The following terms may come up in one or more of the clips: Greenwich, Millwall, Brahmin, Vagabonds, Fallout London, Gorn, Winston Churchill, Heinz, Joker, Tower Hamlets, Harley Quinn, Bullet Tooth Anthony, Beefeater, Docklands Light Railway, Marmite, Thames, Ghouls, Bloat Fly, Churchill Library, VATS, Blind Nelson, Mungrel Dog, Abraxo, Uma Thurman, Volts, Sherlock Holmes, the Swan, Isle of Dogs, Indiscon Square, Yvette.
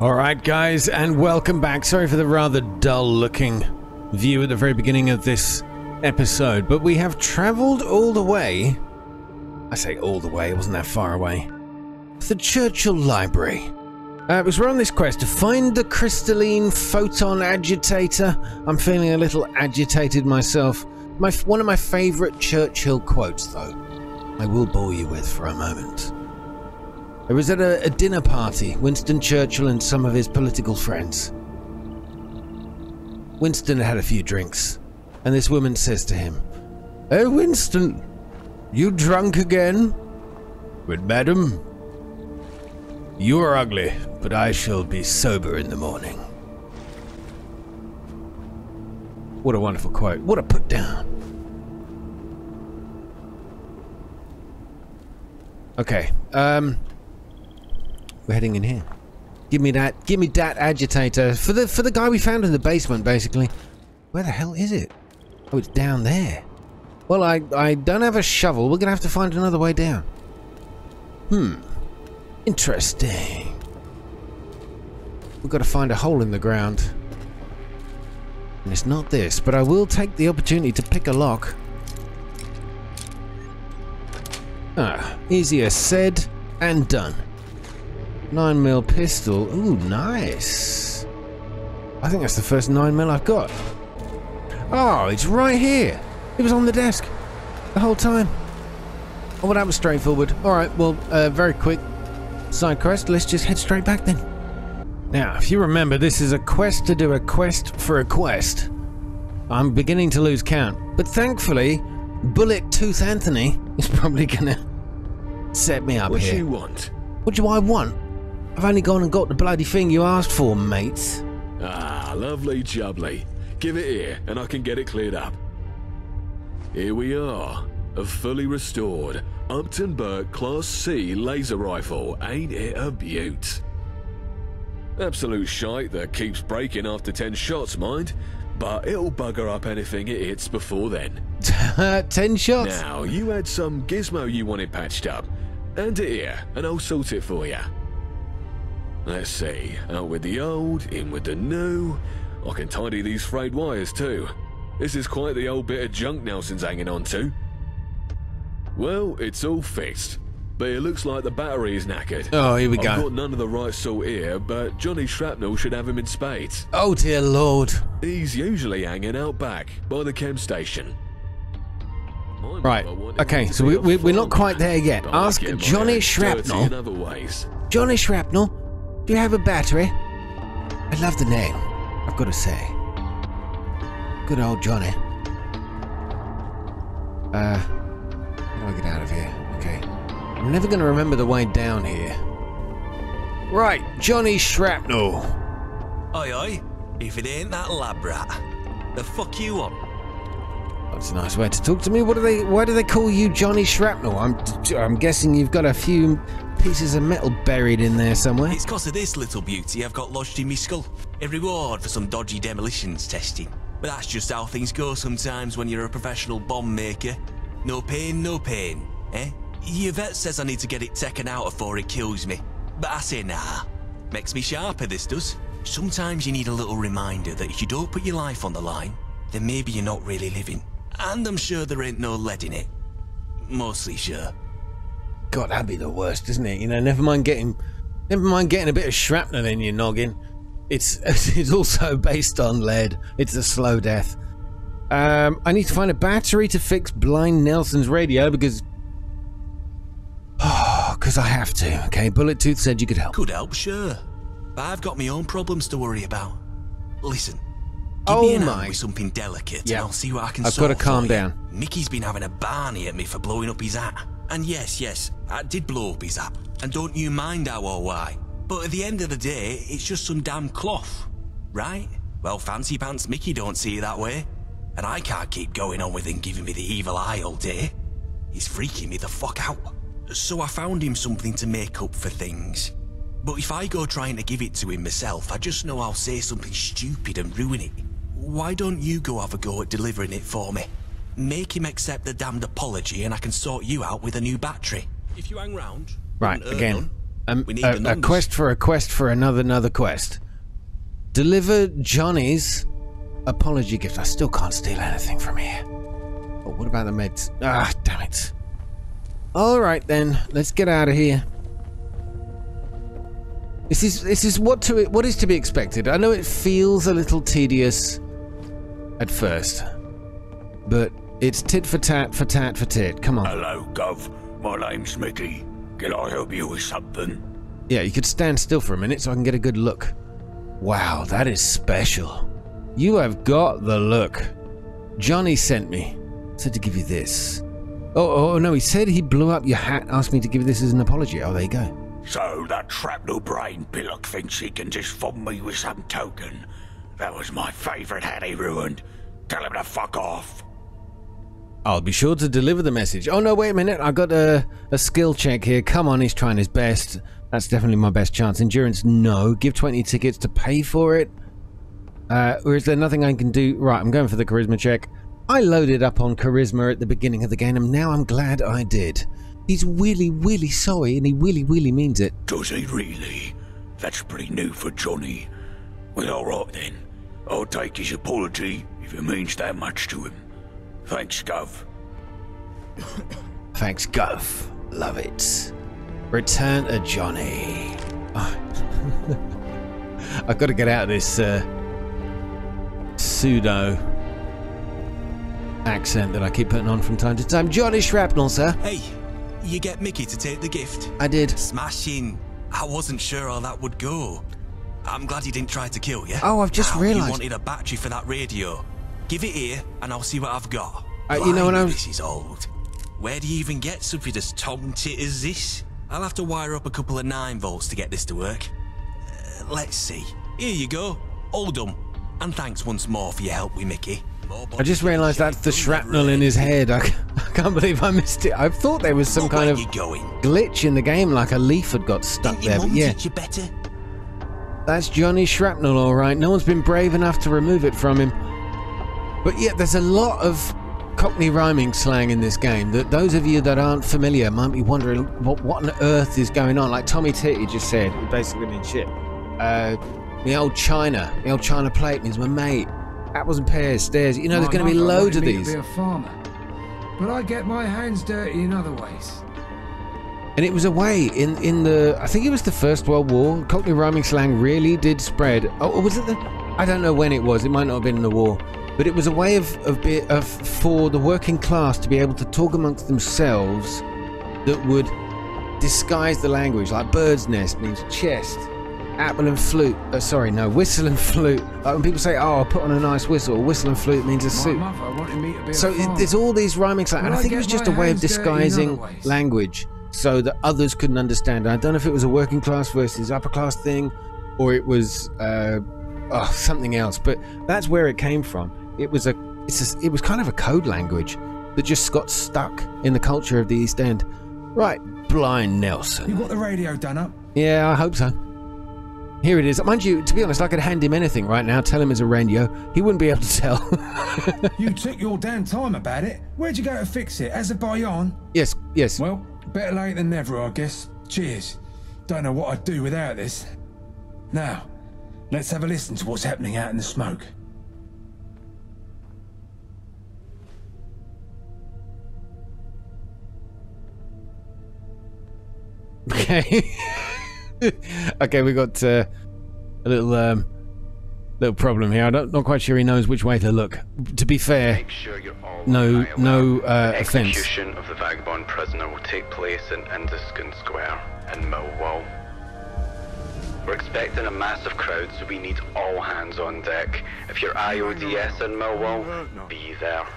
Alright guys, and welcome back. Sorry for the rather dull looking view at the very beginning of this episode, but we have travelled all the way. I say all the way, it wasn't that far away. To the Churchill Library. Because we're on this quest to find the crystalline photon agitator. I'm feeling a little agitated myself. One of my favourite Churchill quotes, though, I will bore you with for a moment. It was at a dinner party, Winston Churchill and some of his political friends. Winston had a few drinks, and this woman says to him, "Oh, Winston, you drunk again? But, madam, you are ugly, but I shall be sober in the morning." What a wonderful quote. What a put down. Okay, we're heading in here. Give me that agitator. For the guy we found in the basement, basically. Where the hell is it? Oh, it's down there. Well, I don't have a shovel. We're gonna have to find another way down. Interesting. We've got to find a hole in the ground. And it's not this, but I will take the opportunity to pick a lock. Ah, easier said and done. 9mm pistol. Ooh, nice. I think that's the first 9mm I've got. Oh, it's right here. It was on the desk the whole time. Oh, well, that was straightforward. Alright, well, very quick side quest, let's just head straight back then. Now, if you remember, this is a quest to do a quest for a quest. I'm beginning to lose count, but thankfully, Bullet Tooth Anthony is probably gonna set me up here. What do you want? What do I want? I've only gone and got the bloody thing you asked for, mate. Ah, lovely jubbly. Give it here, and I can get it cleared up. Here we are, a fully restored Upton Burke Class C laser rifle, ain't it a beaut? Absolute shite that keeps breaking after 10 shots, mind, but it'll bugger up anything it hits before then. 10 shots? Now, you had some gizmo you wanted patched up. Hand it here, and I'll sort it for you. Let's see, out with the old, in with the new. I can tidy these frayed wires too. This is quite the old bit of junk Nelson's hanging on to. Well, it's all fixed, but it looks like the battery is knackered. Oh, here we go. I've got none of the right sort here, but Johnny Shrapnel should have him in spades. Oh, dear Lord. He's usually hanging out back by the chem station. Right, okay, so we're not quite there yet. Ask Johnny Shrapnel. Johnny Shrapnel, do you have a battery? I love the name, I've got to say. Good old Johnny. I'll get out of here. Okay. I'm never going to remember the way down here. Right, Johnny Shrapnel. Aye, aye. If it ain't that lab rat, the fuck you on? That's a nice way to talk to me. What do they? Why do they call you Johnny Shrapnel? I'm guessing you've got a few pieces of metal buried in there somewhere. It's cause of this little beauty I've got lodged in me skull. A reward for some dodgy demolitions testing. But that's just how things go sometimes when you're a professional bomb maker. No pain, no pain, eh? Yvette says I need to get it taken out afore it kills me. But I say nah. Makes me sharper, this does. Sometimes you need a little reminder that if you don't put your life on the line, then maybe you're not really living. And I'm sure there ain't no lead in it. Mostly sure. God, that'd be the worst, isn't it? You know, never mind getting a bit of shrapnel in your noggin. It's also based on lead. It's a slow death. I need to find a battery to fix Blind Nelson's radio because... Oh, because I have to. Okay, Bullet Tooth said you could help. Could help, sure. But I've got my own problems to worry about. Listen, give me an hand with something delicate and I'll see what I can solve. I've got to calm down. Mickey's been having a barney at me for blowing up his hat. And yes, I did blow up his hat. And don't you mind how or why. But at the end of the day, it's just some damn cloth, right? Well, fancy pants Mickey don't see it that way. And I can't keep going on with him giving me the evil eye all day. He's freaking me the fuck out. So I found him something to make up for things. But if I go trying to give it to him myself, I just know I'll say something stupid and ruin it. Why don't you go have a go at delivering it for me? Make him accept the damned apology and I can sort you out with a new battery. If you hang round... Right, again. We need the numbers. A quest for another quest. Deliver Johnny's apology gift. I still can't steal anything from here. Oh, what about the meds? Ah, damn it. Alright then, let's get out of here. This is what is to be expected. I know it feels a little tedious at first, but it's tit for tat for tat for tit. Come on. Hello, Gov. My name's Mickey. Can I help you with something? Yeah, you could stand still for a minute so I can get a good look. Wow, that is special. You have got the look. Johnny sent me. Said to give you this. Oh, no, he said he blew up your hat, asked me to give this as an apology. Oh, there you go. So that shrapnel brain pillock thinks he can just fob me with some token. That was my favourite hat he ruined. Tell him to fuck off. I'll be sure to deliver the message. Oh, no, wait a minute. I've got a skill check here. Come on, he's trying his best. That's definitely my best chance. Endurance, no. Give 20 tickets to pay for it. Or is there nothing I can do? Right, I'm going for the charisma check. I loaded up on charisma at the beginning of the game, and now I'm glad I did. He's really, really sorry, and he really, really means it. Does he really? That's pretty new for Johnny. Well, alright then. I'll take his apology if it means that much to him. Thanks, Gov. Thanks, Gov. Love it. Return to Johnny. Oh. I've got to get out of this pseudo accent that I keep putting on from time to time. Johnny Shrapnel, sir. Hey, you get Mickey to take the gift? I did. Smashing. I wasn't sure how that would go. I'm glad he didn't try to kill you. Oh, I've just realised. You wanted a battery for that radio. Give it here, and I'll see what I've got. You know what I'm... This is old. Where do you even get something as tom-tit as this? I'll have to wire up a couple of 9 volts to get this to work. Let's see. Here you go. All done. And thanks once more for your help with Mickey. I just realised that's the shrapnel in his head. I can't believe I missed it. I thought there was some kind of glitch in the game, like a leaf had got stuck there. But yeah. You better? That's Johnny Shrapnel, all right. No one's been brave enough to remove it from him. But yeah, there's a lot of Cockney rhyming slang in this game that those of you that aren't familiar might be wondering what on earth is going on. Like Tommy Titty just said, it basically means shit. The old China plate means my mate. Apples and pears, stairs. You know, there's going to be loads of these. Be a farmer, but I get my hands dirty in other ways. And it was a way in the, I think it was the First World War. Cockney rhyming slang really did spread. Oh, was it the? I don't know when it was. It might not have been in the war. But it was a way for the working class to be able to talk amongst themselves that would disguise the language, like bird's nest means chest, apple and flute, whistle and flute. Like when people say, oh, I'll put on a nice whistle, whistle and flute means a suit. So there's all these rhyming slang, and I think it was just a way of disguising language so that others couldn't understand. I don't know if it was a working class versus upper class thing, or it was something else, but that's where it came from. It was kind of a code language that just got stuck in the culture of the East End. Right, Blind Nelson. You got the radio done up? Yeah, I hope so. Here it is. Mind you, to be honest, I could hand him anything right now, tell him it's a radio. He wouldn't be able to tell. You took your damn time about it. Where'd you go to fix it? Azerbaijan? Yes, yes. Well, better late than never, I guess. Cheers. Don't know what I'd do without this. Now, let's have a listen to what's happening out in the smoke. Okay. Okay, we got a little little problem here. I'm not quite sure he knows which way to look. To be fair, no offense. Execution of the vagabond prisoner will take place in Indiscon Square in Millwall. We're expecting a massive crowd, so we need all hands on deck. If you're IODS in Millwall, be there.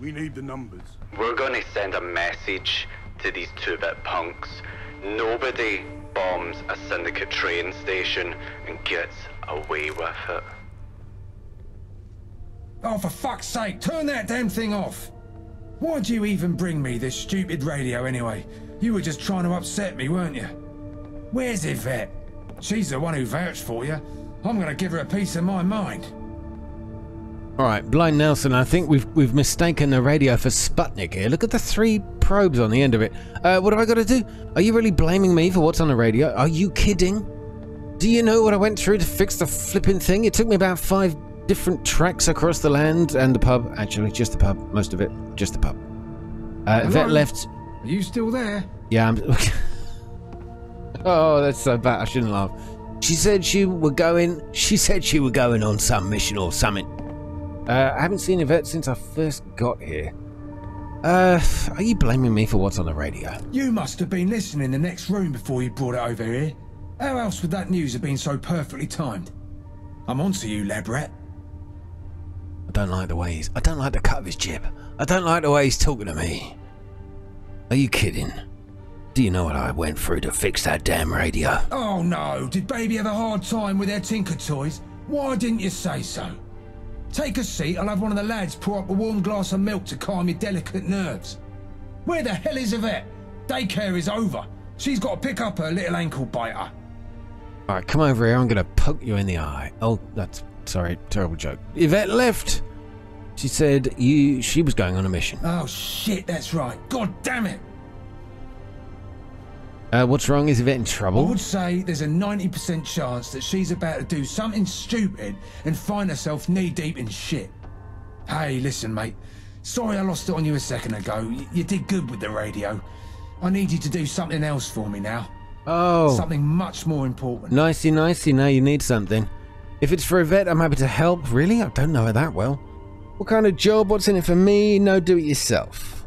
We need the numbers. We're going to send a message to these two-bit punks. Nobody bombs a syndicate train station and gets away with it. Oh, for fuck's sake, turn that damn thing off! Why'd you even bring me this stupid radio anyway? You were just trying to upset me, weren't you? Where's Yvette? She's the one who vouched for you. I'm gonna give her a piece of my mind. Alright, Blind Nelson, I think we've mistaken the radio for Sputnik here. Look at the three probes on the end of it. What have I got to do? Are you really blaming me for what's on the radio? Are you kidding? Do you know what I went through to fix the flipping thing? It took me about 5 different tracks across the land and the pub. Actually, just the pub. Most of it. Just the pub. Yvette left. Are you still there? Yeah, I'm... Oh, that's so bad. I shouldn't laugh. She said she were going on some mission or something. I haven't seen Yvette since I first got here. Are you blaming me for what's on the radio? You must have been listening in the next room before you brought it over here. How else would that news have been so perfectly timed? I'm on to you, Labret. I don't like the cut of his jib. I don't like the way he's talking to me. Are you kidding? Do you know what I went through to fix that damn radio? Oh no, did baby have a hard time with their tinker toys? Why didn't you say so? Take a seat, I'll have one of the lads pour up a warm glass of milk to calm your delicate nerves. Where the hell is Yvette? Daycare is over. She's got to pick up her little ankle biter. Alright, come over here, I'm gonna poke you in the eye. Oh, that's... sorry, terrible joke. Yvette left! She said she was going on a mission. Oh shit, that's right. God damn it! What's wrong? Is Yvette in trouble? I would say there's a 90% chance that she's about to do something stupid and find herself knee-deep in shit. Hey, listen, mate. Sorry I lost it on you a second ago. You did good with the radio. I need you to do something else for me now. Oh. Something much more important. Nicey, nicey. Now you need something. If it's for Yvette, I'm happy to help. Really? I don't know her that well. What kind of job? What's in it for me? No, do it yourself.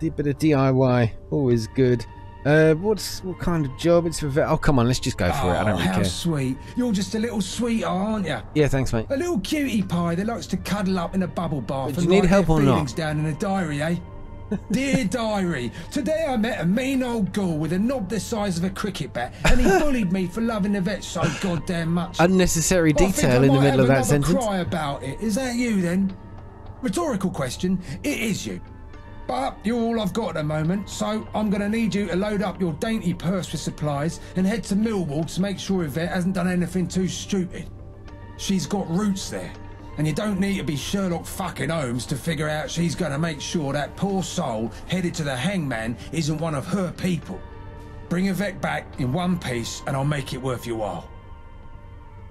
A bit of DIY. Always good. What kind of job? It's for Yvette. Oh, come on, let's just go for it. I don't really care. How sweet. You're just a little sweetheart, aren't you? Yeah, thanks, mate. A little cutie pie that likes to cuddle up in a bubble bath and write their feelings down in a diary, eh? Dear diary, today I met a mean old ghoul with a knob the size of a cricket bat, and he bullied me for loving Yvette so goddamn much. Unnecessary detail in the middle of that sentence. I think I might have another cry about it. Is that you, then? Rhetorical question. It is you. But you're all I've got at the moment, so I'm going to need you to load up your dainty purse with supplies and head to Millwall to make sure Yvette hasn't done anything too stupid. She's got roots there, and you don't need to be Sherlock fucking Holmes to figure out she's going to make sure that poor soul headed to the hangman isn't one of her people. Bring Yvette back in one piece, and I'll make it worth your while.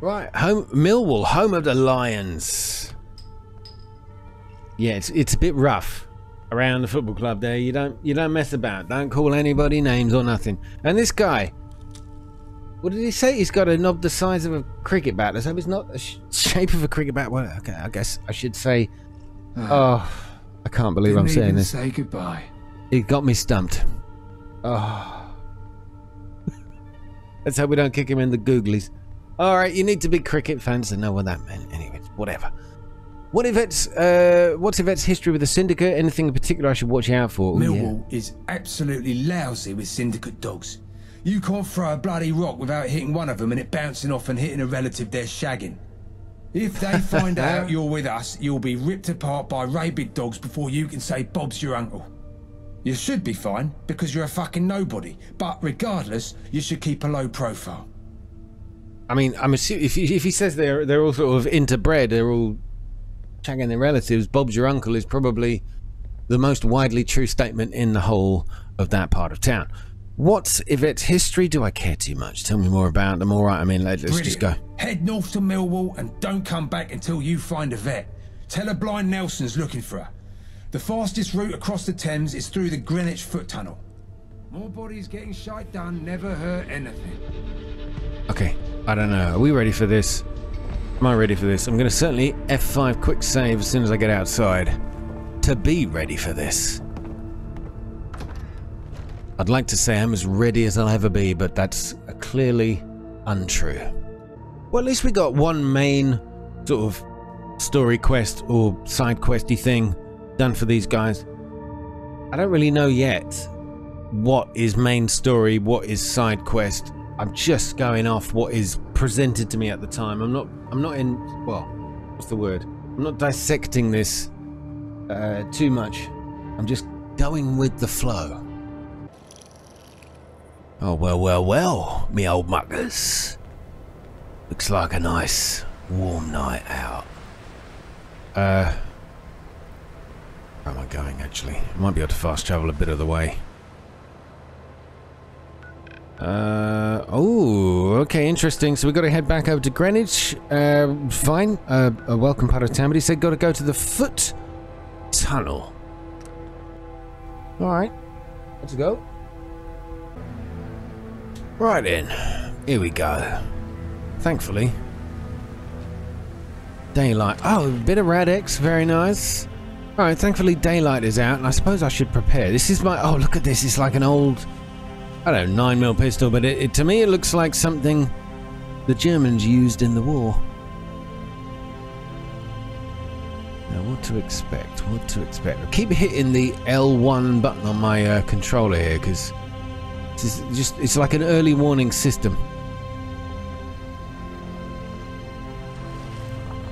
Right, Millwall, home of the Lions. Yeah, it's a bit rough. Around the football club there, you don't mess about. Don't call anybody names or nothing. And this guy, what did he say? He's got a knob the size of a cricket bat. Let's hope it's not the shape of a cricket bat. Well, okay, I guess I should say. Oh, I can't believe I'm saying this. Say goodbye. It got me stumped. Oh, let's hope we don't kick him in the googlies. All right, you need to be cricket fans to know what that meant. Anyway, whatever. What's Yvette's history with the Syndicate? Anything in particular I should watch out for? Millwall is absolutely lousy with Syndicate dogs. You can't throw a bloody rock without hitting one of them and it bouncing off and hitting a relative they're shagging. If they find out you're with us, you'll be ripped apart by rabid dogs before you can say Bob's your uncle. You should be fine, because you're a fucking nobody. But regardless, you should keep a low profile. I mean, I'm assuming if he says they're all sort of interbred, they're all... shagging their relatives, Bob's your uncle is probably the most widely true statement in the whole of that part of town. What's Yvette's history? Do I care too much? Tell me more about them. All right, I mean, let's just go. Head north to Millwall and don't come back until you find Yvette. Tell her Blind Nelson's looking for her. The fastest route across the Thames is through the Greenwich foot tunnel. More bodies getting shite done never hurt anything. Okay, I don't know. Are we ready for this? Am I ready for this? I'm going to certainly F5 quick save as soon as I get outside to be ready for this. I'd like to say I'm as ready as I'll ever be, but that's clearly untrue. Well, at least we got one main sort of story quest or side questy thing done for these guys. I don't really know yet what is main story, what is side quest. I'm just going off what is presented to me at the time. I'm not in, well, what's the word? I'm not dissecting this too much. I'm just going with the flow. Oh, well, well, well, me old muckers. Looks like a nice warm night out. Where am I going, actually? I might be able to fast travel a bit of the way. Oh, okay, interesting. So we got to head back over to Greenwich. Fine. A welcome part of town, but he said got to go to the foot tunnel. All right, let's go. Right then, here we go. Thankfully, daylight. Oh, a bit of Radix, very nice. All right, thankfully daylight is out, and I suppose I should prepare. This is my. Oh, look at this. It's like an old. I don't know, 9mm pistol, but it, to me it looks like something the Germans used in the war. Now, what to expect, what to expect. I keep hitting the L1 button on my controller here, because it's like an early warning system.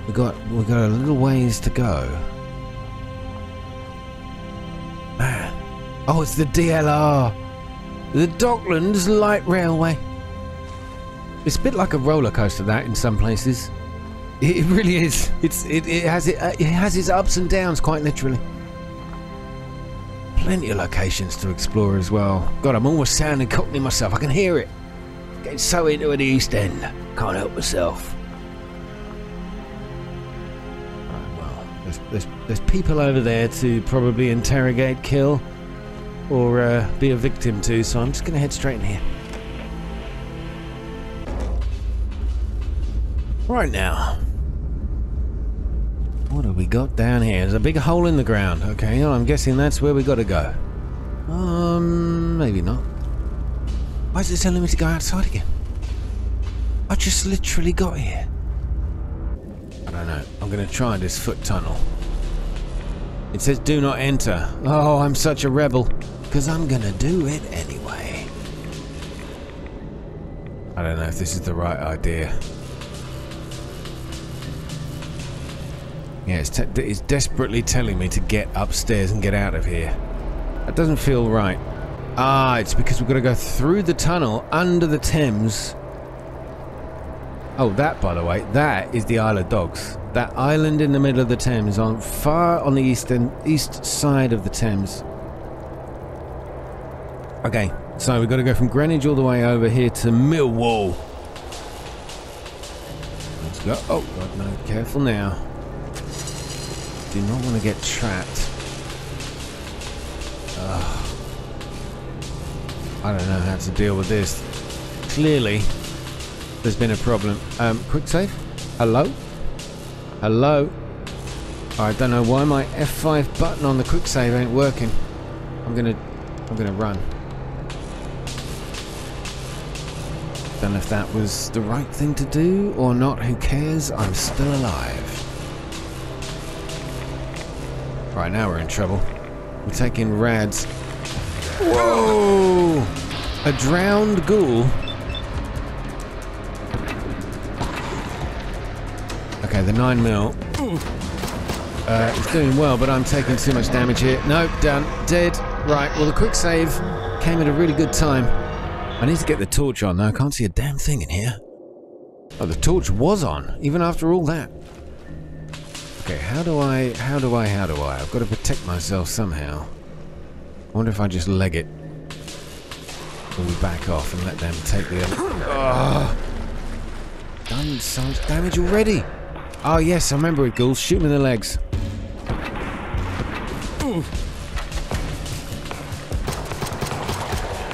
We've got a little ways to go. Man. Oh, it's the DLR. The Docklands Light Railway. It's a bit like a roller coaster, that, in some places. It really is. It has its ups and downs, quite literally. Plenty of locations to explore as well. God, I'm almost sounding Cockney myself. I can hear it. Getting so into the East End. Can't help myself. Right, well, there's people over there to probably interrogate, kill, or be a victim to, so I'm just gonna head straight in here. Right now, what have we got down here? There's a big hole in the ground. Okay, well, I'm guessing that's where we gotta go. Maybe not. Why is it telling me to go outside again? I just literally got here. I don't know. I'm gonna try this foot tunnel. It says do not enter. Oh, I'm such a rebel. Because I'm gonna do it anyway. I don't know if this is the right idea. Yeah, it's desperately telling me to get upstairs and get out of here. That doesn't feel right. Ah, it's because we've got to go through the tunnel under the Thames. Oh, that, by the way, that is the Isle of Dogs. That island in the middle of the Thames, on far on the east side of the Thames. Okay, so we've got to go from Greenwich all the way over here to Millwall. Let's go. Oh, God, no, careful now. Do not want to get trapped. Ugh. I don't know how to deal with this. Clearly, there's been a problem. Quick save. Hello? Hello? I don't know why my F5 button on the quick save ain't working. I'm gonna run. Don't know if that was the right thing to do or not. Who cares? I'm still alive. Right, now we're in trouble. We're taking rads. Whoa! A drowned ghoul. Okay, the 9mm it's doing well, but I'm taking too much damage here. Nope, done. Dead. Right, well, the quick save came at a really good time. I need to get the torch on, though. I can't see a damn thing in here. Oh, the torch was on, even after all that. Okay, how do I? I've got to protect myself somehow. I wonder if I just leg it. Or we back off and let them take the other... Oh, done so much damage already. Oh yes, I remember it, ghouls. Shoot him in the legs. Ooh.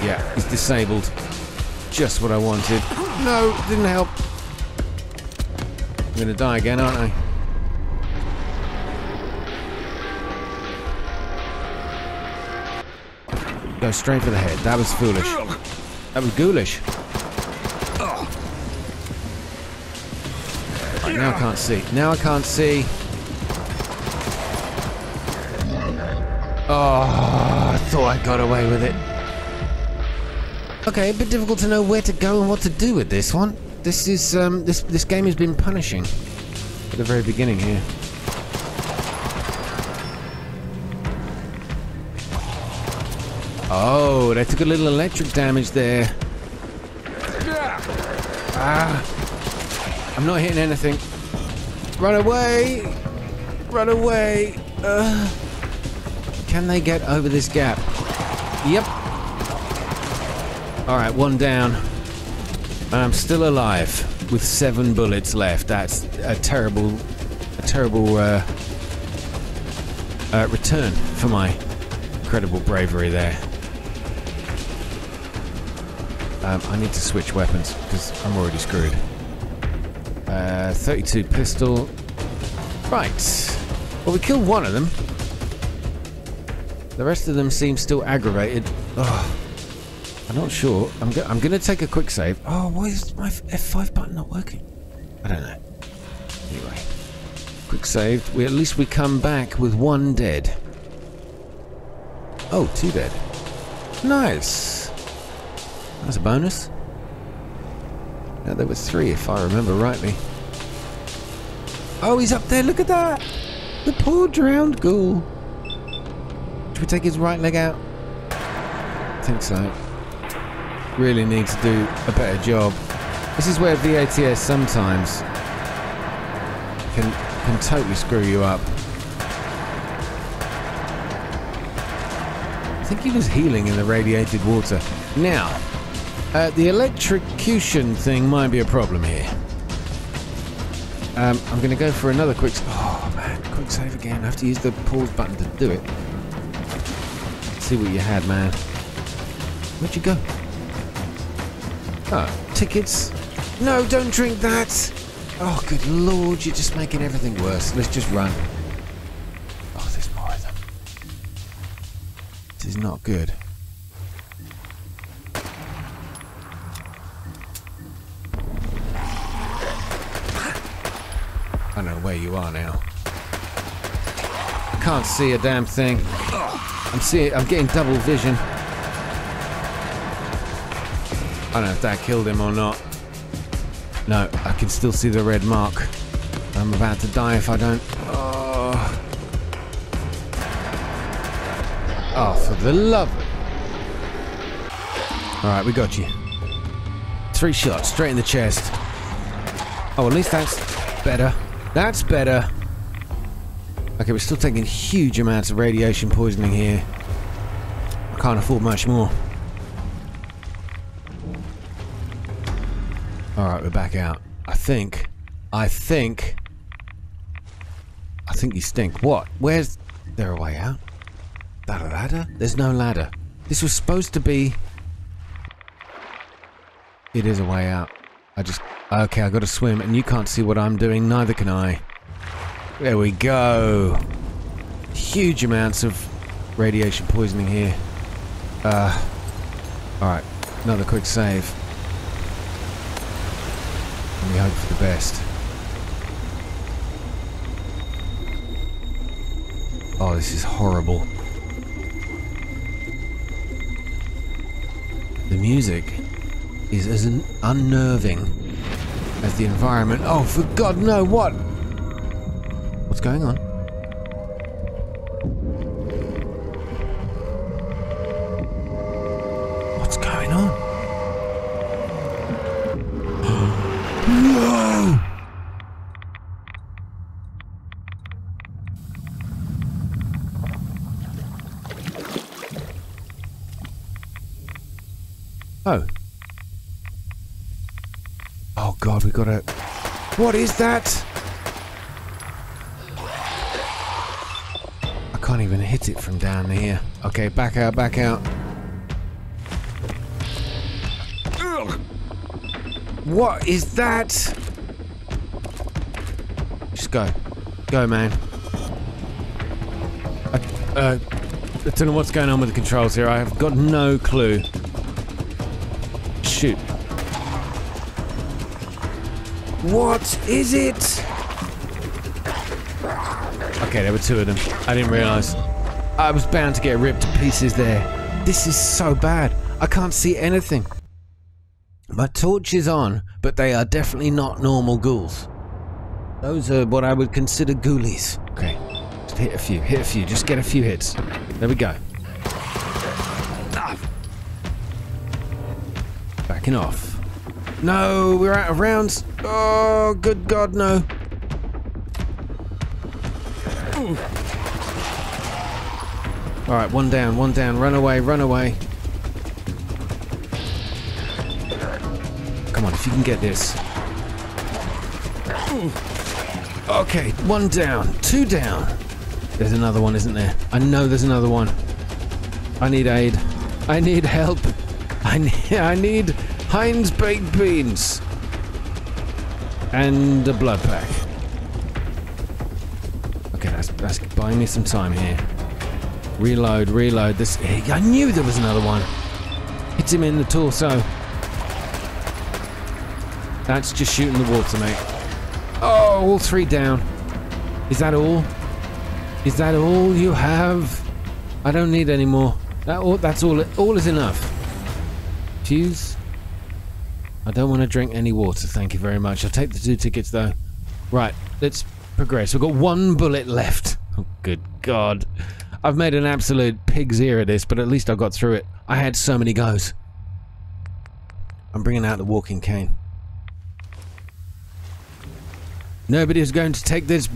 Yeah, he's disabled. Just what I wanted. No, didn't help. I'm gonna die again, aren't I? Go straight for the head. That was foolish. That was ghoulish. Now I can't see. Now I can't see. Oh, I thought I got away with it. Okay, a bit difficult to know where to go and what to do with this one. This is this game has been punishing at the very beginning here. Oh, they took a little electric damage there. Ah. I'm not hitting anything. Run away! Run away! Can they get over this gap? Yep. Alright, one down. And I'm still alive with 7 bullets left. That's a terrible return for my incredible bravery there. I need to switch weapons because I'm already screwed. 32 pistol. Right. Well, we killed one of them. The rest of them seem still aggravated. Ugh. I'm not sure. I'm going to take a quick save. Oh, why is my F5 button not working? I don't know. Anyway. Quick save. At least we come back with 1 dead. Oh, 2 dead. Nice. That's a bonus. No, there were 3 if I remember rightly. Oh, he's up there. Look at that. The poor drowned ghoul. Should we take his right leg out? I think so. Really need to do a better job. This is where VATS sometimes can totally screw you up. I think he was healing in the radiated water. Now, the electrocution thing might be a problem here. I'm going to go for another quick... Oh, man, quick save again. I have to use the pause button to do it. Let's see what you had, man. Where'd you go? Oh, tickets. No, don't drink that. Oh, good lord, you're just making everything worse. Let's just run. Oh, there's more of them. This is not good. I don't know where you are now. I can't see a damn thing. I'm getting double vision. I don't know if that killed him or not. No, I can still see the red mark. I'm about to die if I don't. Oh, oh for the love of... Alright, we got you. 3 shots, straight in the chest. Oh, at least that's better. That's better. Okay, we're still taking huge amounts of radiation poisoning here. I can't afford much more. Alright, we're back out. I think you stink. What? Where's... there a way out? That a ladder? There's no ladder. This was supposed to be... It is a way out. I just... Okay, I gotta swim, and you can't see what I'm doing, neither can I. There we go. Huge amounts of radiation poisoning here. Alright, another quick save. We hope for the best. Oh, this is horrible. The music is as unnerving as the environment. Oh, for God, no, what? What's going on? What's going on? No! Oh. Oh God, we gotta... What is that? I can't even hit it from down here. Okay, back out, back out. What is that? Just go. Go, man. I don't know what's going on with the controls here. I have got no clue. Shoot. What is it? Okay, there were 2 of them. I didn't realize. I was bound to get ripped to pieces there. This is so bad. I can't see anything. My torch is on, but they are definitely not normal ghouls. Those are what I would consider ghoulies. Okay, just hit a few, just get a few hits. There we go. Backing off. No, we're out of rounds. Oh, good God, no. Ooh. All right, one down, run away, run away. Come on, if you can get this. Ooh. Okay, one down, two down. There's another one, isn't there? I know there's another one. I need aid. I need help. I need Heinz baked beans. And a blood pack. Okay, that's buying me some time here. Reload, reload. This. I knew there was another one. Hit him in the torso. That's just shooting the water, mate. Oh, all three down. Is that all? Is that all you have? I don't need any more. That's all. All is enough. Fuse. I don't want to drink any water, thank you very much. I'll take the 2 tickets, though. Right, let's progress. We've got 1 bullet left. Oh, good God. I've made an absolute pig's ear of this, but at least I got through it. I had so many goes. I'm bringing out the walking cane. Nobody is going to take this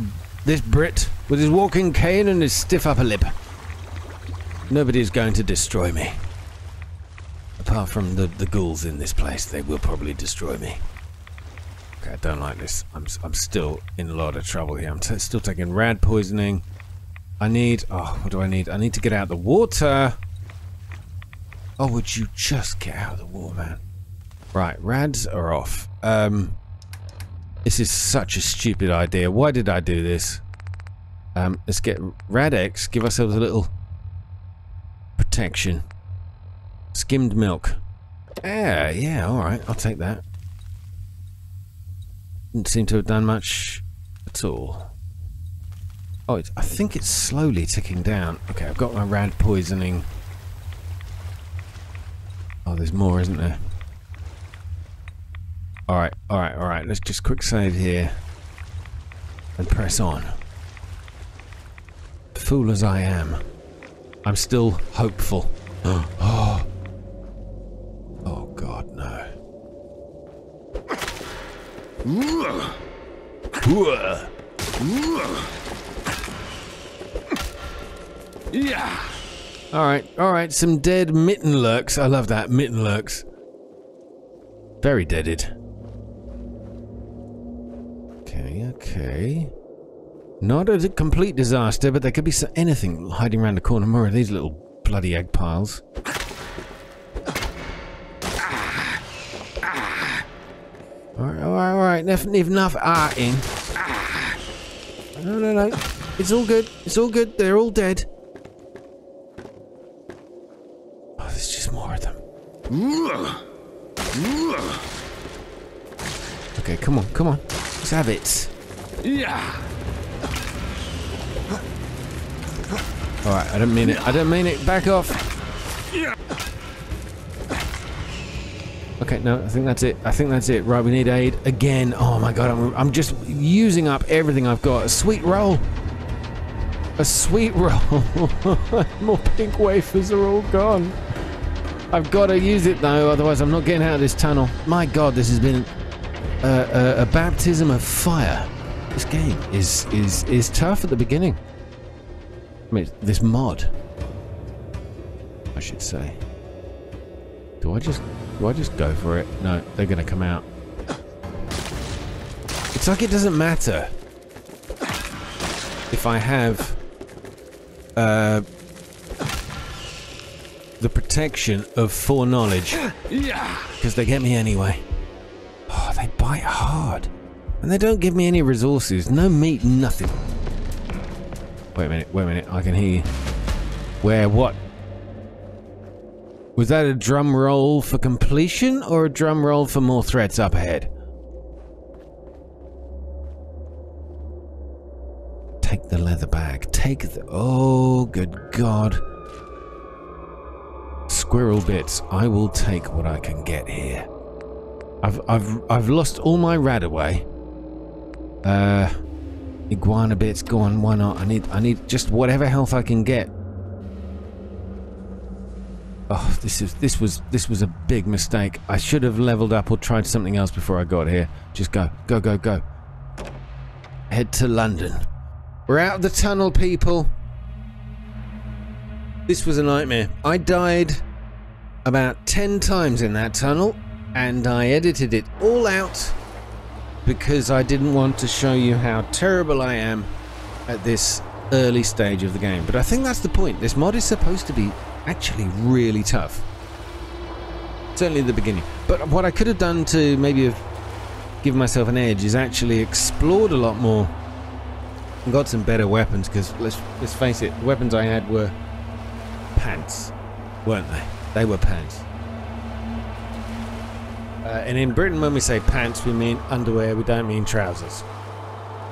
Brit with his walking cane and his stiff upper lip. Nobody is going to destroy me. Apart from the ghouls in this place, they will probably destroy me. Okay, I don't like this. I'm still in a lot of trouble here. I'm still taking rad poisoning. I need... Oh, what do I need? I need to get out the water. Oh, would you just get out of the water, man? Right, rads are off. This is such a stupid idea. Why did I do this? Let's get Rad X. Give ourselves a little protection. Skimmed milk. Yeah, alright, I'll take that. Didn't seem to have done much at all. Oh, I think it's slowly ticking down. Okay, I've got my rad poisoning. Oh, there's more, isn't there? Alright, alright, alright, let's just quick save here and press on. Fool as I am, I'm still hopeful. Oh. Oh, God, no. Yeah. All right, some dead mitten lurks. I love that, mitten lurks. Very deaded. Okay, okay. Not a complete disaster, but there could be anything hiding around the corner. More of these little bloody egg piles. All right, enough arting. No. It's all good. It's all good. They're all dead. Oh, there's just more of them. Okay, come on, come on. Let's have it. Yeah. All right, I don't mean it. I don't mean it. Back off. Yeah. Okay, no, I think that's it. I think that's it. Right, we need aid again. Oh my God, I'm just using up everything I've got. A sweet roll. A sweet roll. More pink wafers are all gone. I've got to use it though, otherwise I'm not getting out of this tunnel. My God, this has been a baptism of fire. This game is tough at the beginning. I mean, this mod, I should say. Do I just go for it? No, they're gonna come out. It's like it doesn't matter if I have the protection of foreknowledge, because they get me anyway. Oh, they bite hard, and they don't give me any resources. No meat, nothing. Wait a minute, I can hear you. Where, what? Was that a drum roll for completion or a drum roll for more threats up ahead? Take the leather bag, take the... Oh, good God. Squirrel bits, I will take what I can get here. I've lost all my rad away. Iguana bits, go on, why not? I need just whatever health I can get. Oh, this was a big mistake. I should have leveled up or tried something else before I got here. Just go, go, go, go. Head to London. We're out of the tunnel, people. This was a nightmare. I died about 10 times in that tunnel, and I edited it all out because I didn't want to show you how terrible I am at this early stage of the game. But I think that's the point. This mod is supposed to be actually really tough. Certainly at the beginning. But what I could have done to maybe have given myself an edge is actually explored a lot more and got some better weapons, because let's face it, the weapons I had were pants, weren't they? They were pants. And in Britain, when we say pants, we mean underwear, we don't mean trousers.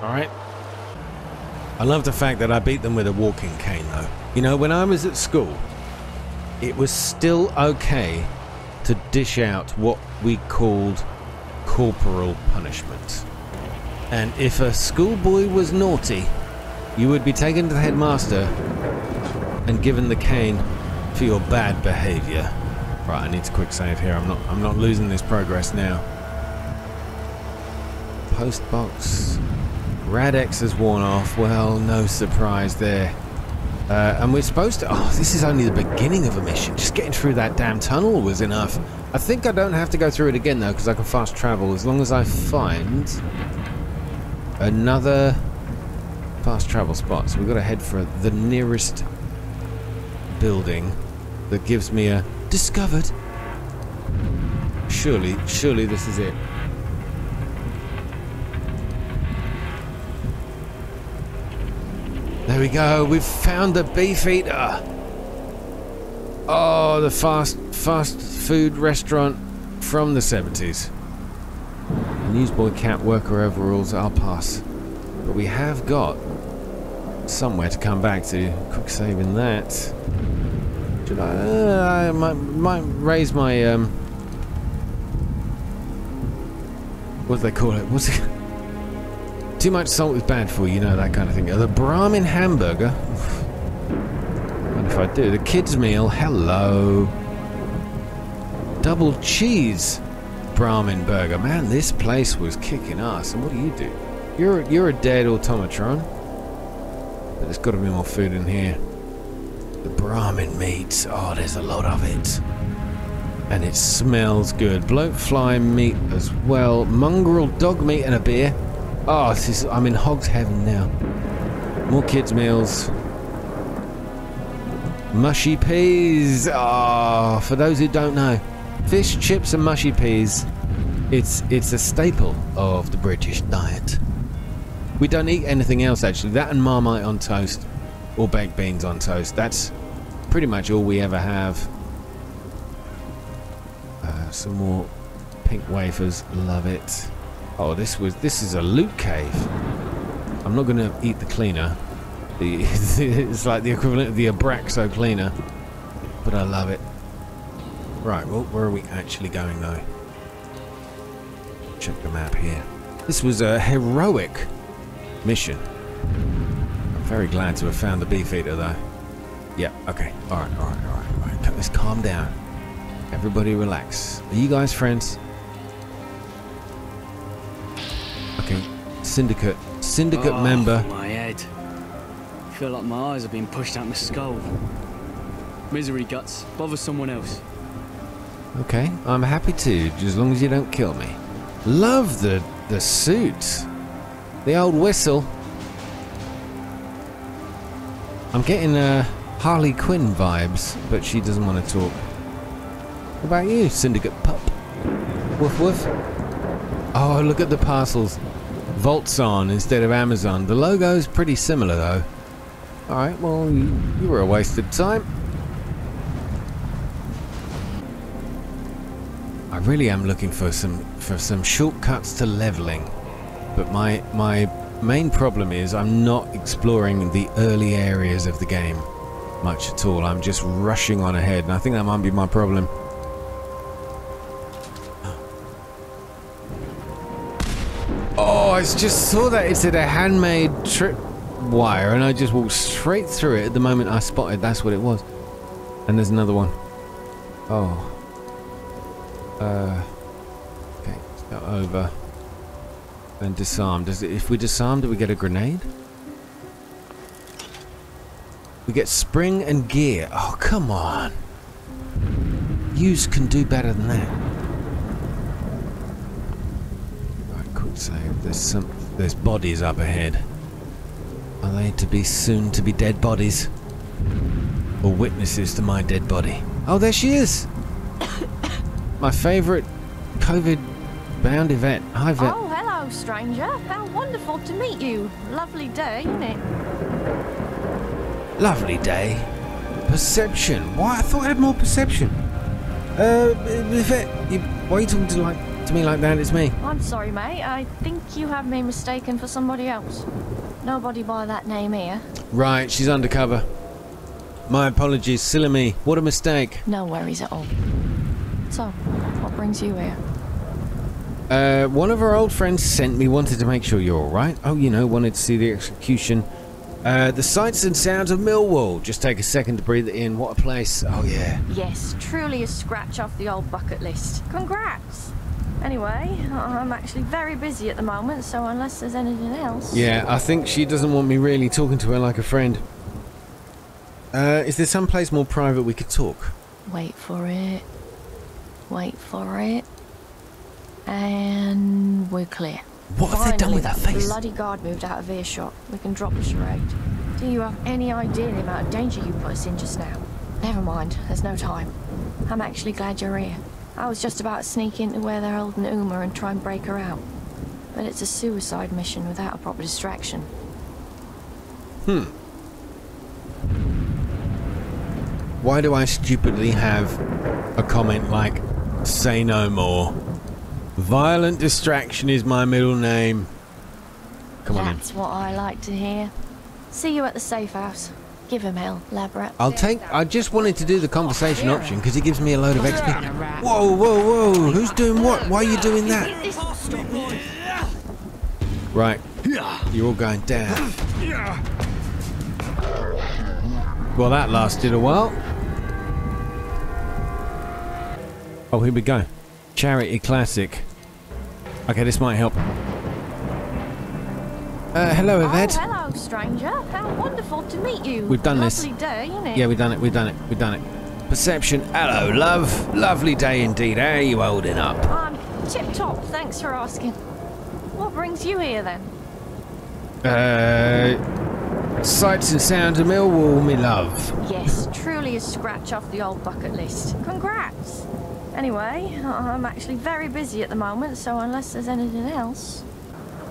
Alright? I love the fact that I beat them with a walking cane, though. You know, when I was at school, it was still okay to dish out what we called corporal punishment. And if a schoolboy was naughty, you would be taken to the headmaster and given the cane for your bad behaviour. Right, I need to quick save here. I'm not losing this progress now. Postbox. Radex has worn off. Well, no surprise there. And we're supposed to... Oh, this is only the beginning of a mission. Just getting through that damn tunnel was enough. I think I don't have to go through it again, though, because I can fast travel as long as I find another fast travel spot. So we've got to head for the nearest building that gives me a... discovered. Surely this is it. There we go, we've found the Beefeater. Oh, the fast food restaurant from the 70s. Newsboy cap, worker overalls, I'll pass. But we have got somewhere to come back to. Quick save in that. I might raise my what do they call it? What's it? Too much salt is bad for you, you know, that kind of thing. The Brahmin hamburger. And if I do, the kids' meal. Hello. Double cheese Brahmin burger. Man, this place was kicking ass. And what do? You're a dead automatron. But there's got to be more food in here. The Brahmin meats, oh, there's a lot of it. And it smells good. Bloat fly meat as well. Mungrel dog meat and a beer. Oh, this is, I'm in hog's heaven now. More kids' meals. Mushy peas. Oh, for those who don't know, fish, chips and mushy peas. It's a staple of the British diet. We don't eat anything else, actually. That and Marmite on toast. Or baked beans on toast. That's pretty much all we ever have. Some more pink wafers. Love it. Oh, this is a loot cave. I'm not going to eat the cleaner. It's like the equivalent of the Abraxo cleaner. But I love it. Right, well, where are we actually going, though? Check the map here. This was a heroic mission. Very glad to have found the Beefeater, though. Yeah, okay. Alright. Let's calm down. Everybody relax. Are you guys friends? Okay. Syndicate. Syndicate member. My head. I feel like my eyes have been pushed out my skull. Misery guts. Bother someone else. Okay. I'm happy to, as long as you don't kill me. Love the suit. The old whistle. I'm getting Harley Quinn vibes, but she doesn't want to talk. What about you, Syndicate Pup? Woof woof. Oh, look at the parcels. Volts on instead of Amazon. The logo's pretty similar, though. Alright, well, you were a waste of time. I really am looking for some shortcuts to leveling, but my main problem is I'm not exploring the early areas of the game much at all. I'm just rushing on ahead, and I think that might be my problem. Oh, I just saw that it said a handmade trip wire, and I just walked straight through it at the moment I spotted that's what it was. And there's another one. Oh. Okay, let's go over. And disarmed. If we disarm, do we get a grenade? We get spring and gear. Oh, come on. Yous can do better than that. Right, quick save. There's bodies up ahead. Are they to be soon to be dead bodies? Or witnesses to my dead body? Oh, there she is! My favourite COVID-bound Yvette. Hi, Yvette. Oh, hello, stranger. How wonderful to meet you. Lovely day, isn't it? Lovely day. Perception. Why? I thought I had more perception. Yvette, why are you talking to me like that? It's me. I'm sorry, mate. I think you have me mistaken for somebody else. Nobody by that name here. Right, she's undercover. My apologies, silly me. What a mistake. No worries at all. So, what brings you here? One of our old friends sent me, wanted to make sure you're alright. Oh, you know, wanted to see the execution. The sights and sounds of Millwall. Just take a second to breathe it in. What a place. Oh, yeah. Yes, truly a scratch off the old bucket list. Congrats. Anyway, I'm actually very busy at the moment, so unless there's anything else... Yeah, I think she doesn't want me really talking to her like a friend. Is there some place more private we could talk? Wait for it. Wait for it. And we're clear. What have they done with that face? Bloody guard moved out of earshot. We can drop the charade. Do you have any idea the amount of danger you put us in just now? Never mind, there's no time. I'm actually glad you're here. I was just about to sneak into where they're holding Uma and try and break her out. But it's a suicide mission without a proper distraction. Hmm. Why do I stupidly have a comment like, say no more? Violent distraction is my middle name. Come on in. That's what I like to hear. See you at the safe house. Give him hell, lab rat. I just wanted to do the conversation option because it gives me a load of XP. Whoa, whoa, whoa. Who's doing what? Why are you doing that? Right. You're all going down. Well, that lasted a while. Oh, here we go. Charity Classic. Okay, this might help. Hello, Yvette. Oh, hello, stranger. How wonderful to meet you. We've done this. Lovely day, isn't it? Yeah, we've done it. We've done it. We've done it. Perception. Hello, love. Lovely day indeed. How are you holding up? I'm tip-top. Thanks for asking. What brings you here, then? Sights and sounds of Millwall, me love. Yes, truly a scratch off the old bucket list. Congrats. Anyway, I'm actually very busy at the moment, so unless there's anything else...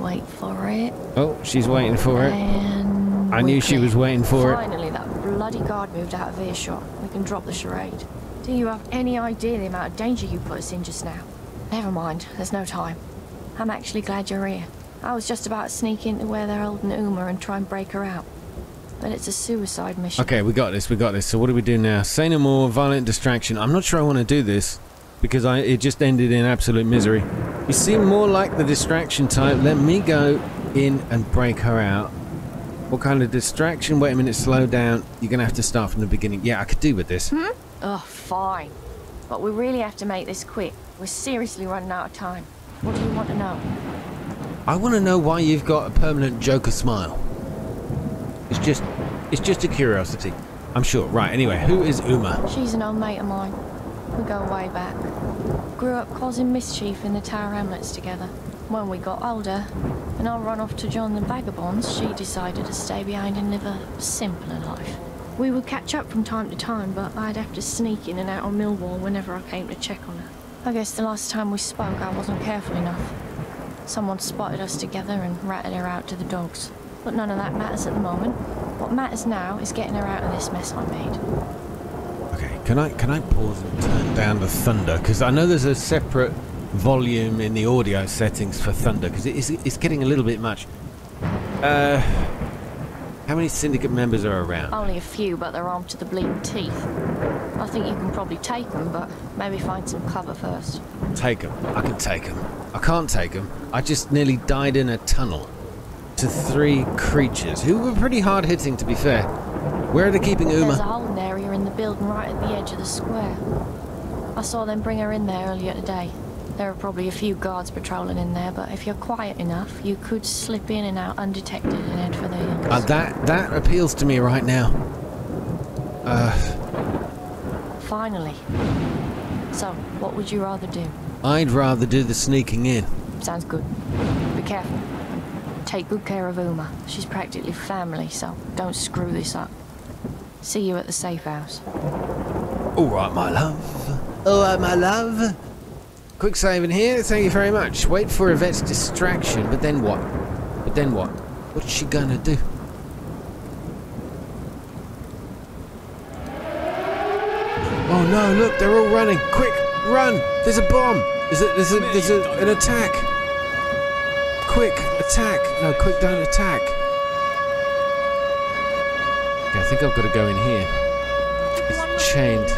Wait for it. Oh, she's waiting for it. I knew she was waiting for it. Finally, that bloody guard moved out of earshot. We can drop the charade. Do you have any idea the amount of danger you put us in just now? Never mind, there's no time. I'm actually glad you're here. I was just about to sneak into where they're holding Uma and try and break her out. But it's a suicide mission. Okay, we got this, we got this. So what do we do now? Say no more, violent distraction. I'm not sure I want to do this. Because it just ended in absolute misery. You seem more like the distraction type. Let me go in and break her out. What kind of distraction? Wait a minute, slow down. You're going to have to start from the beginning. Yeah, I could do with this. Hmm? Oh, fine. But we really have to make this quick. We're seriously running out of time. What do you want to know? I want to know why you've got a permanent Joker smile. It's just a curiosity, I'm sure. Right, anyway, who is Uma? She's an old mate of mine. We go way back. Grew up causing mischief in the Tower Hamlets together. When we got older, and I run off to join the Vagabonds, she decided to stay behind and live a simpler life. We would catch up from time to time, but I'd have to sneak in and out on Millwall whenever I came to check on her. I guess the last time we spoke, I wasn't careful enough. Someone spotted us together and ratted her out to the dogs. But none of that matters at the moment. What matters now is getting her out of this mess I made. Can I pause and turn down the thunder? Because I know there's a separate volume in the audio settings for thunder, because it's getting a little bit much. How many syndicate members are around? Only a few, but they're armed to the bleeding teeth. I think you can probably take them, but maybe find some cover first. Take them. I can take them. I can't take them. I just nearly died in a tunnel to three creatures, who were pretty hard-hitting, to be fair. Where are they keeping Uma? There's a holding area in the building right at the edge of the square. I saw them bring her in there earlier today. There are probably a few guards patrolling in there, but if you're quiet enough, you could slip in and out undetected and head for the hills. That appeals to me right now. Finally. So, what would you rather do? I'd rather do the sneaking in. Sounds good. Be careful. Take good care of Uma. She's practically family, so don't screw this up. See you at the safe house. All right, my love. All right, my love. Quick save in here. Thank you very much. Wait for Yvette's distraction, but then what? But then what? What's she gonna do? Oh no! Look, they're all running. Quick, run! There's a bomb. There's an attack. Quick, attack! No, quick, don't attack. Okay, I think I've got to go in here. It's chained.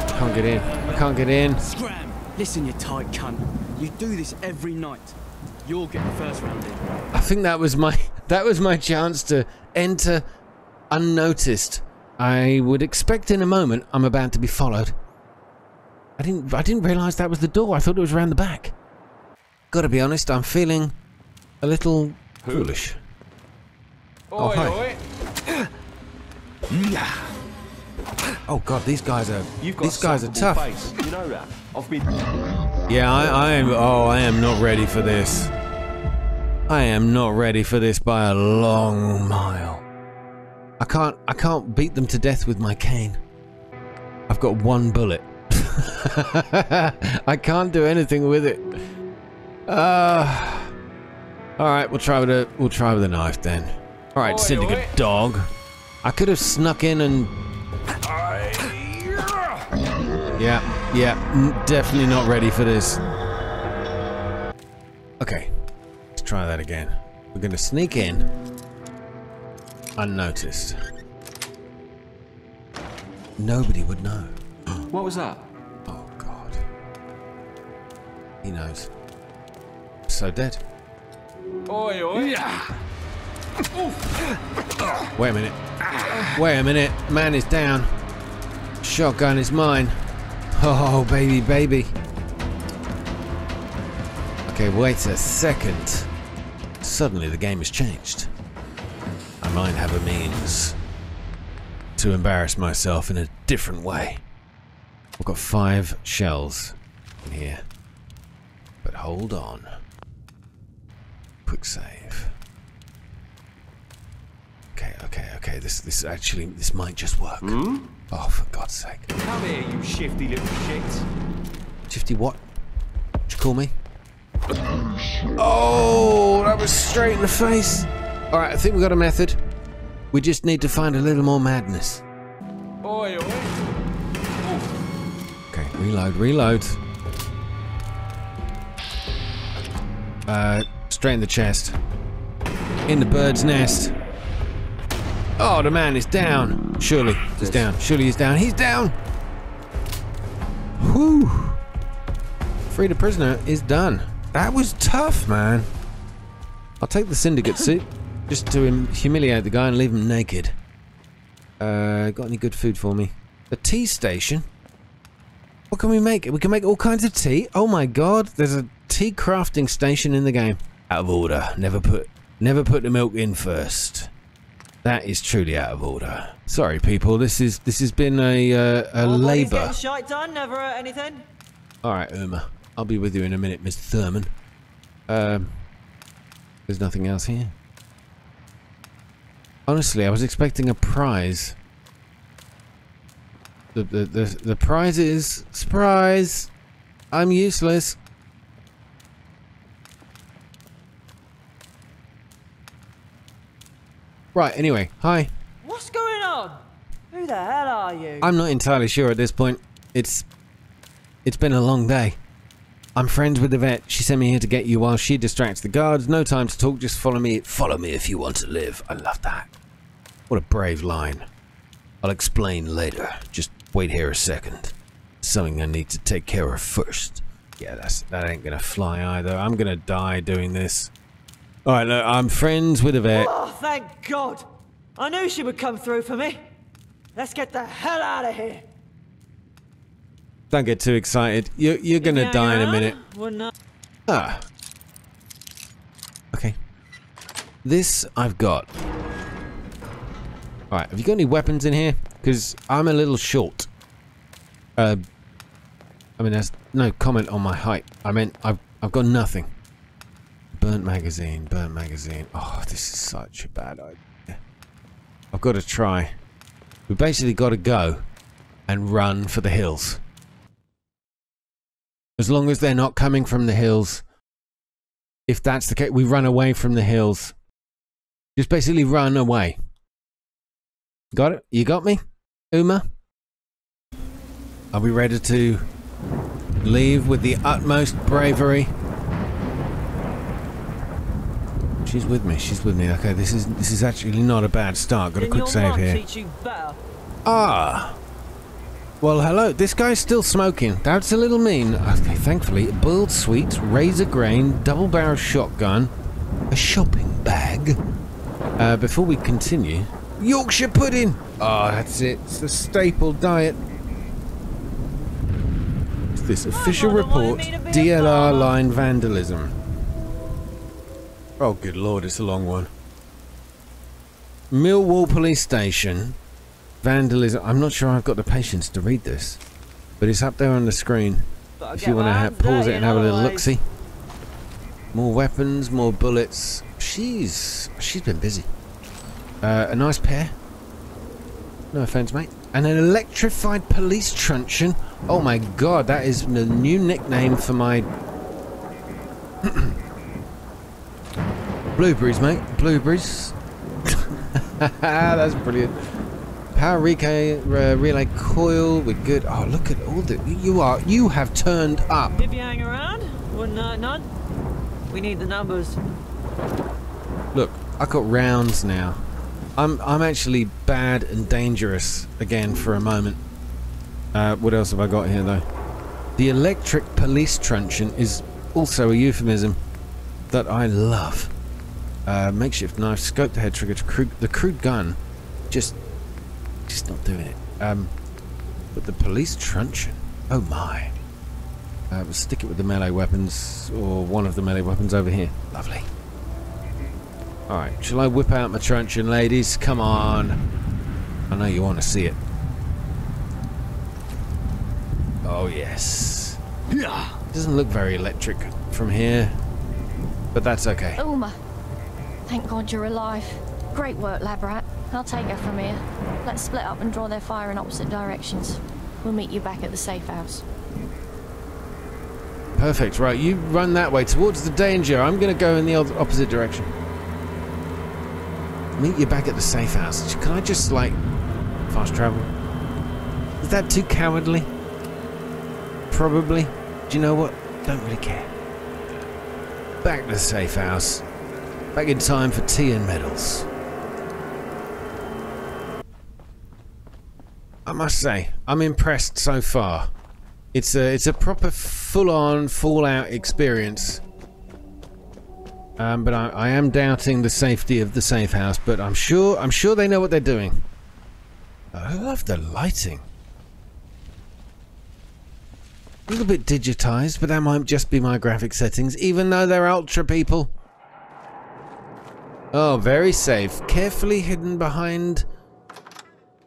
I can't get in. I can't get in. Scram! Listen, you tight cunt. You do this every night. You'll get the first round in. I think that was my chance to enter unnoticed. I would expect in a moment I'm about to be followed. I didn't realise that was the door. I thought it was around the back. Gotta be honest, I'm feeling a little foolish. Oh, hi. Oh god, these guys are tough. Face. You know that. I've been... Yeah, I am not ready for this. I am not ready for this by a long mile. I can't beat them to death with my cane. I've got one bullet. I can't do anything with it. All right, we'll try with a knife then. All right, syndicate dog. I could have snuck in and... Yeah, yeah, definitely not ready for this. Okay, let's try that again. We're gonna sneak in unnoticed. Nobody would know. What was that? Oh god. He knows. So dead. Oi, oi. Yeah. Wait a minute. Wait a minute. Man is down. Shotgun is mine. Oh baby, baby. Okay, wait a second. Suddenly the game has changed. I might have a means to embarrass myself in a different way. I've got 5 shells in here. But hold on. Quick save. Okay, okay, okay. This actually, this might just work. Mm? Oh, for God's sake. Come here, you shifty little shit. Shifty what? What'd you call me? Oh, that was straight in the face. All right, I think we've got a method. We just need to find a little more madness. Oi, oi. Reload, reload. Straight in the chest. In the bird's nest. Oh, the man is down. Surely he's down. Surely he's down. He's down! Whew. Free the prisoner is done. That was tough, man. I'll take the syndicate suit just to humiliate the guy and leave him naked. Got any good food for me? A tea station? What can we make? We can make all kinds of tea. Oh my god, there's a tea crafting station in the game. Out of order. Never put the milk in first. That is truly out of order. Sorry people, this has been a labour. All right, Uma. I'll be with you in a minute, Miss Thurman. There's nothing else here. Honestly, I was expecting a prize. The prize is... Surprise! I'm useless. Right, anyway, hi. What's going on? Who the hell are you? I'm not entirely sure at this point. It's been a long day. I'm friends with Yvette. She sent me here to get you while she distracts the guards. No time to talk, just follow me. Follow me if you want to live. I love that. What a brave line. I'll explain later. Just... Wait here a second. Something I need to take care of first. Yeah, that ain't gonna fly either. I'm gonna die doing this. All right, look, I'm friends with Yvette. Oh, thank God! I knew she would come through for me. Let's get the hell out of here. Don't get too excited. You're gonna die in a minute. Ah. Okay. This I've got. Alright, have you got any weapons in here? Because I'm a little short. I mean, there's no comment on my height. I meant I've got nothing. Burnt magazine, burnt magazine. Oh, this is such a bad idea. I've got to try. We basically got to go and run for the hills. As long as they're not coming from the hills. If that's the case, we run away from the hills. Just basically run away. Got it? You got me, Uma? Are we ready to leave with the utmost bravery? She's with me. She's with me. Okay, this is actually not a bad start. Got a quick save here. Ah. Well, hello. This guy's still smoking. That's a little mean. Okay, thankfully, boiled sweets, razor grain, double-barrel shotgun, a shopping bag. Before we continue, Yorkshire pudding. Oh, that's it. It's the staple diet. It's this official report, DLR line vandalism. Oh, good lord, it's a long one. Millwall Police Station. Vandalism. I'm not sure I've got the patience to read this, but it's up there on the screen. If you want to pause it and have a little look-see. More weapons, more bullets. She's been busy. A nice pair. No offense, mate. And an electrified police truncheon. Oh my god, that is the new nickname for my blueberries, mate. Blueberries. That's brilliant. Power relay coil, we're good. Oh, look at all the... You have turned up. If you hang around, wouldn't I not? We need the numbers. Look, I've got rounds now. I'm actually bad and dangerous again for a moment. What else have I got here, though? The electric police truncheon is also a euphemism that I love. Makeshift knife, scope the head trigger, the crude gun. Just not doing it. But the police truncheon, oh my. We'll stick it with the melee weapons, or one of the melee weapons over here. Lovely. Alright, shall I whip out my truncheon, ladies? Come on. I know you want to see it. Oh yes. It doesn't look very electric from here, but that's okay. Uma, thank God you're alive. Great work, lab rat. I'll take her from here. Let's split up and draw their fire in opposite directions. We'll meet you back at the safe house. Perfect. Right, you run that way towards the danger. I'm going to go in the opposite direction. Meet you back at the safe house. Can I just, like, fast travel? Is that too cowardly? Probably. Do you know what? Don't really care. Back to the safe house. Back in time for tea and medals. I must say, I'm impressed so far. It's a proper full-on Fallout experience. But I am doubting the safety of the safe house, but I'm sure they know what they're doing. I love the lighting. A little bit digitized, but that might just be my graphic settings, even though they're ultra people. Oh, very safe. Carefully hidden behind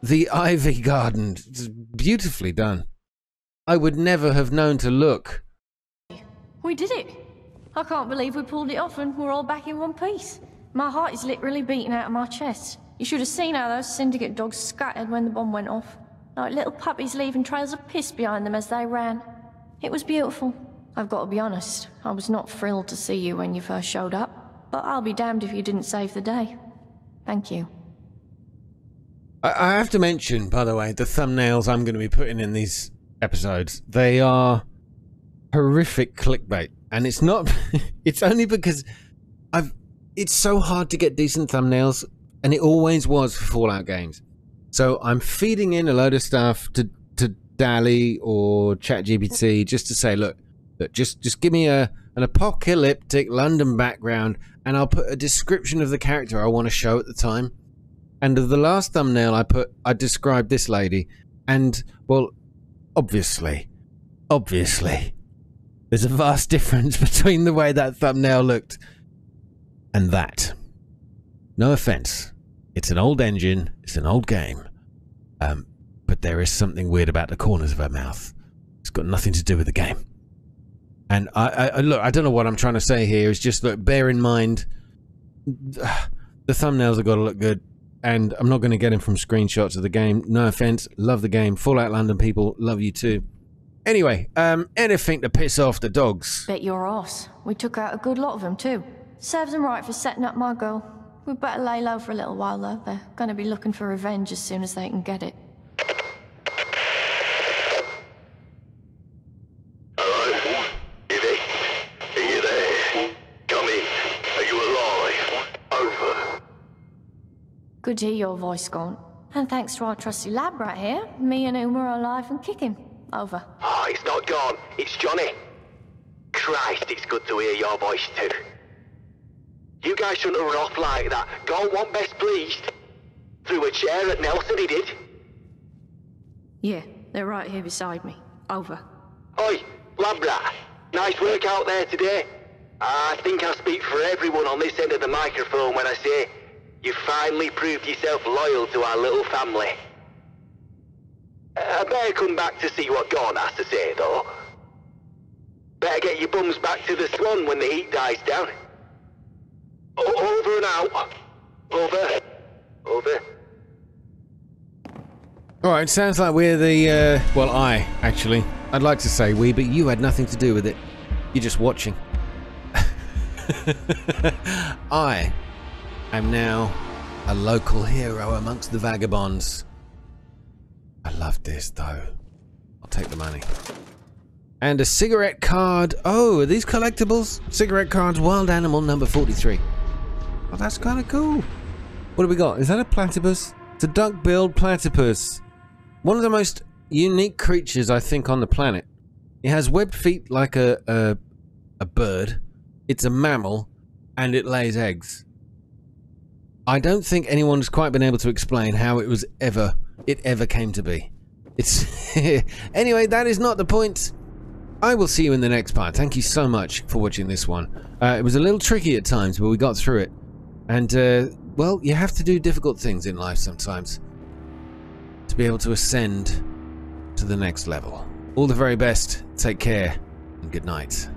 the ivy garden. It's beautifully done. I would never have known to look. We did it. I can't believe we pulled it off and we're all back in one piece. My heart is literally beating out of my chest. You should have seen how those syndicate dogs scattered when the bomb went off. Like little puppies leaving trails of piss behind them as they ran. It was beautiful. I've got to be honest, I was not thrilled to see you when you first showed up, but I'll be damned if you didn't save the day. Thank you. I have to mention, by the way, the thumbnails I'm going to be putting in these episodes. They are horrific clickbait, and it's not. It's only because it's so hard to get decent thumbnails, and it always was for Fallout games. So I'm feeding in a load of stuff to Dall-e or ChatGPT just to say, look, just give me an apocalyptic London background, and I'll put a description of the character I want to show at the time. And of the last thumbnail I described this lady, and, well, obviously, there's a vast difference between the way that thumbnail looked and that. No offense. It's an old engine, it's an old game, but there is something weird about the corners of her mouth. It's got nothing to do with the game. And I look, I don't know what I'm trying to say here. It's just, look, bear in mind, the thumbnails have got to look good, and I'm not going to get them from screenshots of the game. No offense, love the game. Fallout London people, love you too. Anyway, anything to piss off the dogs. Bet your ass. We took out a good lot of them too. Serves them right for setting up my girl. We'd better lay low for a little while though. They're going to be looking for revenge as soon as they can get it. Good to hear your voice, Gorn. And thanks to our trusty lab right here, me and Uma are alive and kicking. Over. Oh, it's not Gorn. It's Johnny. Christ, it's good to hear your voice too. You guys shouldn't have run off like that. Gorn wasn't best pleased. Threw a chair at Nelson, he did. Yeah, they're right here beside me. Over. Oi, lab rat. Nice work out there today. I think I speak for everyone on this end of the microphone when I say... You finally proved yourself loyal to our little family. I better come back to see what Gorn has to say, though. Better get your bums back to the Swan when the heat dies down. Over and out. Over. Over. Alright, it sounds like we're the, well, I, actually. I'd like to say we, but you had nothing to do with it. You're just watching. I... I'm now a local hero amongst the vagabonds. I love this though. I'll take the money. And a cigarette card. Oh, are these collectibles? Cigarette cards, wild animal number 43. Oh, that's kind of cool. What have we got? Is that a platypus? It's a duck-billed platypus. One of the most unique creatures, I think, on the planet. It has webbed feet like a bird. It's a mammal, and it lays eggs. I don't think anyone's quite been able to explain how it ever came to be. It's anyway, that is not the point. I will see you in the next part. Thank you so much for watching this one. It was a little tricky at times, but we got through it. And well, you have to do difficult things in life sometimes to be able to ascend to the next level. All the very best. Take care and good night.